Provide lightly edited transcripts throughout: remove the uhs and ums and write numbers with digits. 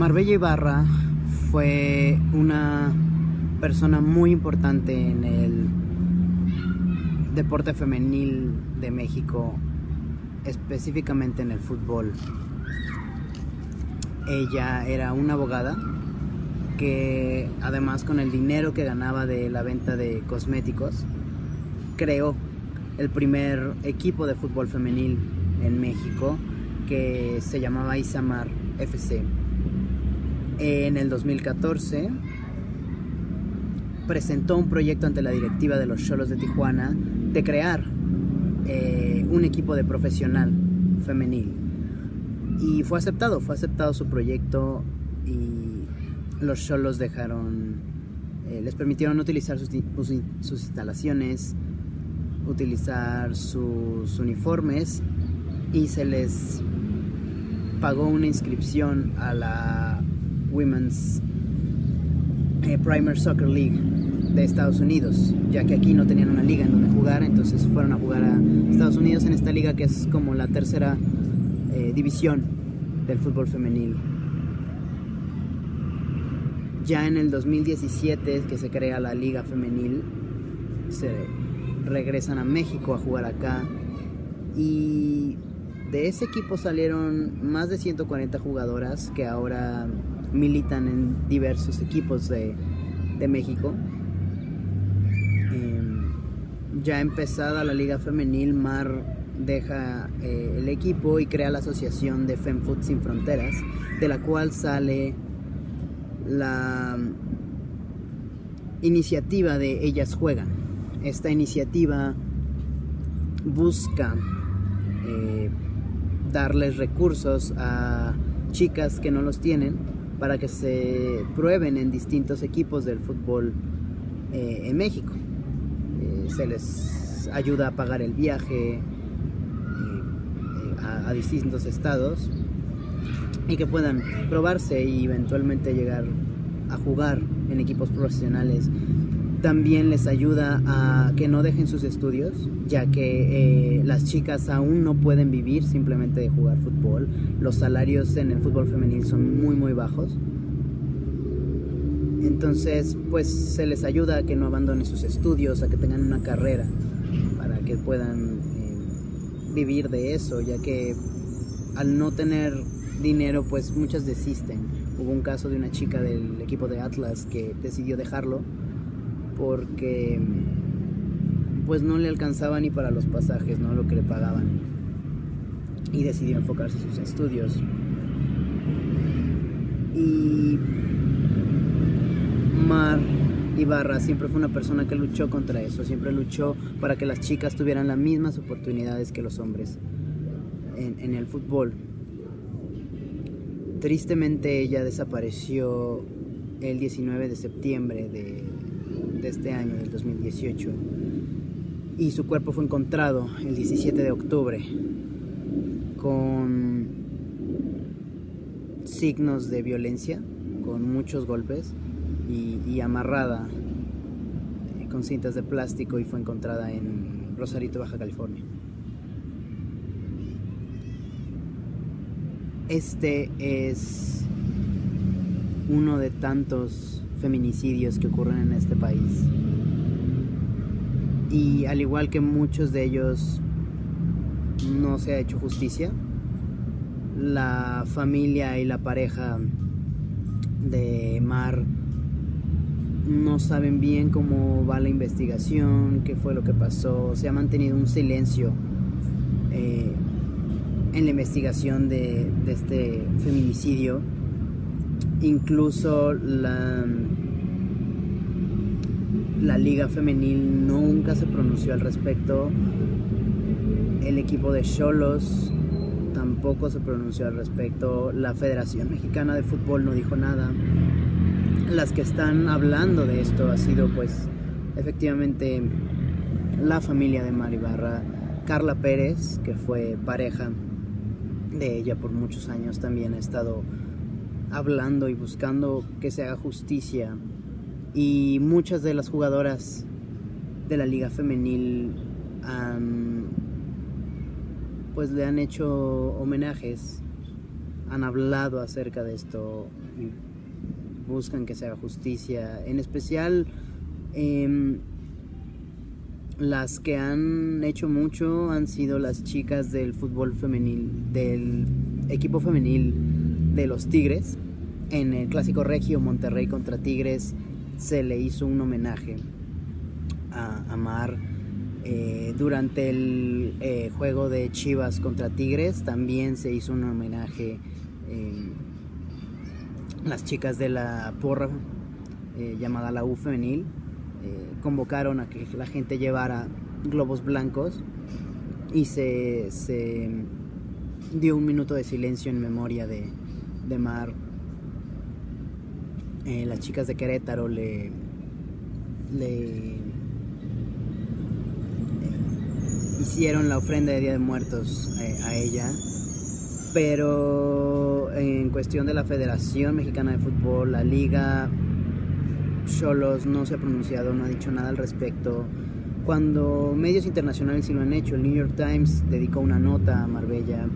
Marbella Ibarra fue una persona muy importante en el deporte femenil de México, específicamente en el fútbol. Ella era una abogada que, además, con el dinero que ganaba de la venta de cosméticos, creó el primer equipo de fútbol femenil en México, que se llamaba Isamar FC. En el 2014 presentó un proyecto ante la directiva de los Xolos de Tijuana de crear un equipo de profesional femenil, y fue aceptado su proyecto, y los Xolos les permitieron utilizar sus instalaciones, utilizar sus uniformes, y se les pagó una inscripción a la Women's Premier Soccer League de Estados Unidos, ya que aquí no tenían una liga en donde jugar. Entonces fueron a jugar a Estados Unidos en esta liga, que es como la tercera división del fútbol femenil. Ya en el 2017, que se crea la liga femenil, se regresan a México a jugar acá, y de ese equipo salieron más de 140 jugadoras que ahora militan en diversos equipos de México. Ya empezada la liga femenil, Mar deja el equipo y crea la asociación de FemFoot Sin Fronteras, de la cual sale la iniciativa de Ellas Juegan. Esta iniciativa busca darles recursos a chicas que no los tienen, para que se prueben en distintos equipos del fútbol en México. Se les ayuda a pagar el viaje a distintos estados, y que puedan probarse y eventualmente llegar a jugar en equipos profesionales. También les ayuda a que no dejen sus estudios, ya que las chicas aún no pueden vivir simplemente de jugar fútbol. Los salarios en el fútbol femenil son muy muy bajos. Entonces, pues se les ayuda a que no abandonen sus estudios, a que tengan una carrera, para que puedan vivir de eso, ya que al no tener dinero, pues muchas desisten. Hubo un caso de una chica del equipo de Atlas que decidió dejarlo porque pues no le alcanzaba ni para los pasajes, ¿no? Lo que le pagaban, y decidió enfocarse en sus estudios. Y Mar Ibarra siempre fue una persona que luchó contra eso, siempre luchó para que las chicas tuvieran las mismas oportunidades que los hombres en el fútbol. Tristemente, ella desapareció el 19 de septiembre de este año, del 2018, y su cuerpo fue encontrado el 17 de octubre con signos de violencia, con muchos golpes, y amarrada con cintas de plástico, y fue encontrada en Rosarito, Baja California. Este es uno de tantos feminicidios que ocurren en este país, y al igual que muchos de ellos, no se ha hecho justicia. La familia y la pareja de Mar no saben bien cómo va la investigación, qué fue lo que pasó. Se ha mantenido un silencio en la investigación de este feminicidio. Incluso la liga femenil nunca se pronunció al respecto. El equipo de Xolos tampoco se pronunció al respecto. La Federación Mexicana de Fútbol no dijo nada. Las que están hablando de esto ha sido, pues, efectivamente, la familia de Mari Barra, Carla Pérez, que fue pareja de ella por muchos años, también ha estado hablando y buscando que se haga justicia. Y muchas de las jugadoras de la liga femenil pues le han hecho homenajes han hablado acerca de esto y buscan que se haga justicia, en especial las que han hecho mucho han sido las chicas del fútbol femenil, del equipo femenil de los Tigres. En el clásico regio Monterrey contra Tigres se le hizo un homenaje a Mar. Durante el juego de Chivas contra Tigres también se hizo un homenaje. Las chicas de la porra llamada la U femenil convocaron a que la gente llevara globos blancos y se dio un minuto de silencio en memoria de Mar. Las chicas de Querétaro le hicieron la ofrenda de Día de Muertos a ella, pero en cuestión de la Federación Mexicana de Fútbol, la Liga, Xolos no se ha pronunciado, no ha dicho nada al respecto. Cuando medios internacionales sí lo han hecho, el New York Times dedicó una nota a Marbella,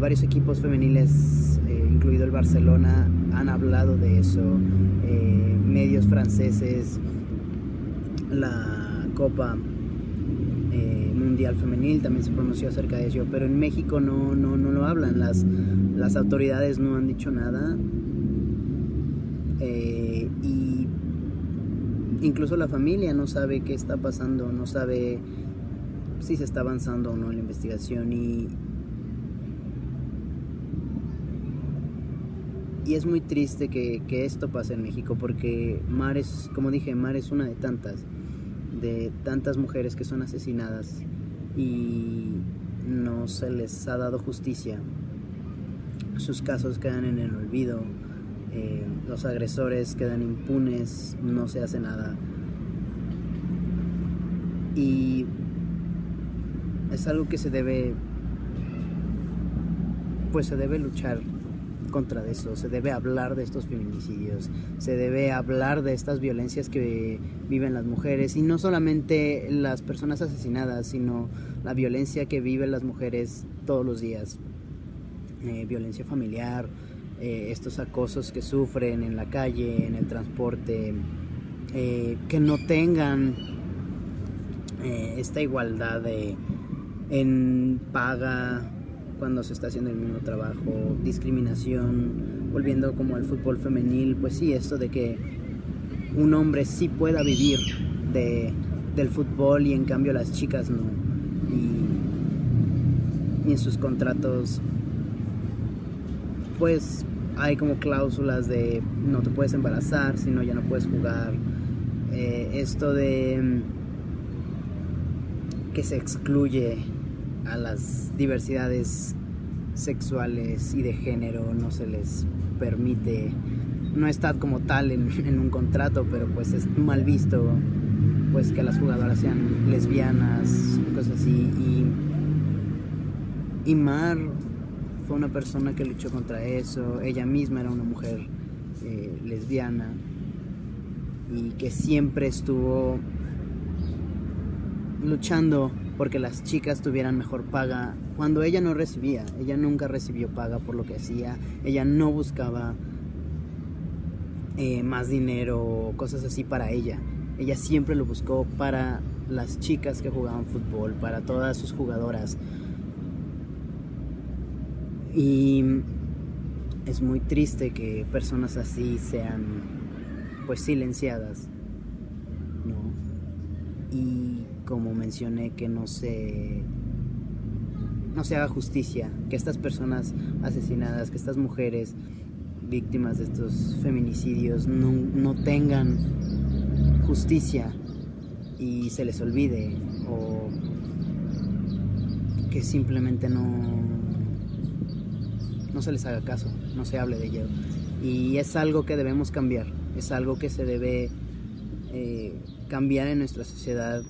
varios equipos femeniles, incluido el Barcelona, han hablado de eso, medios franceses, la Copa Mundial Femenil también se pronunció acerca de ello, pero en México no lo hablan, las autoridades no han dicho nada, y incluso la familia no sabe qué está pasando, no sabe si se está avanzando o no en la investigación, y es muy triste que esto pase en México, porque Mar es, como dije, Mar es una de tantas mujeres que son asesinadas y no se les ha dado justicia. Sus casos quedan en el olvido, los agresores quedan impunes, no se hace nada, y es algo que se debe luchar contra de eso, se debe hablar de estos feminicidios, se debe hablar de estas violencias que viven las mujeres, y no solamente las personas asesinadas, sino la violencia que viven las mujeres todos los días, violencia familiar, estos acosos que sufren en la calle, en el transporte, que no tengan esta igualdad en paga cuando se está haciendo el mismo trabajo, discriminación. Volviendo como al fútbol femenil, pues sí, esto de que un hombre sí pueda vivir del fútbol y en cambio las chicas no, y en sus contratos pues hay como cláusulas de no te puedes embarazar, si no ya no puedes jugar, esto de que se excluye a las diversidades sexuales y de género, no se les permite, no está como tal en un contrato, pero pues es mal visto pues que las jugadoras sean lesbianas, cosas así, y Mar fue una persona que luchó contra eso. Ella misma era una mujer lesbiana y que siempre estuvo luchando porque las chicas tuvieran mejor paga, cuando ella no recibía, ella nunca recibió paga por lo que hacía, ella no buscaba más dinero o cosas así para ella, ella siempre lo buscó para las chicas que jugaban fútbol, para todas sus jugadoras, y es muy triste que personas así sean pues silenciadas, ¿no? Y como mencioné, que no se haga justicia, que estas personas asesinadas, que estas mujeres víctimas de estos feminicidios no tengan justicia y se les olvide, o que simplemente no se les haga caso, no se hable de ello, y es algo que debemos cambiar, es algo que se debe cambiar en nuestra sociedad.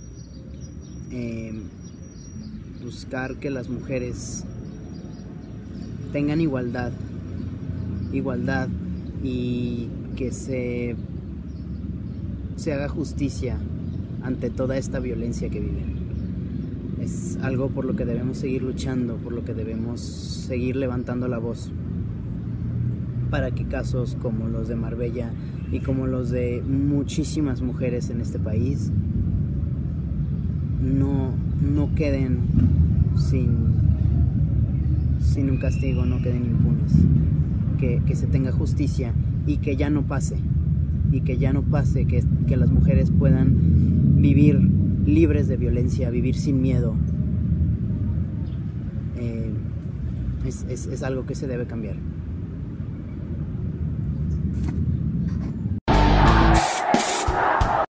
Buscar que las mujeres tengan igualdad y que se haga justicia ante toda esta violencia que viven. es algo por lo que debemos seguir luchando, por lo que debemos seguir levantando la voz, para que casos como los de Marbella y como los de muchísimas mujeres en este país no queden sin un castigo, no queden impunes, que se tenga justicia y que ya no pase, que las mujeres puedan vivir libres de violencia, vivir sin miedo. Es algo que se debe cambiar.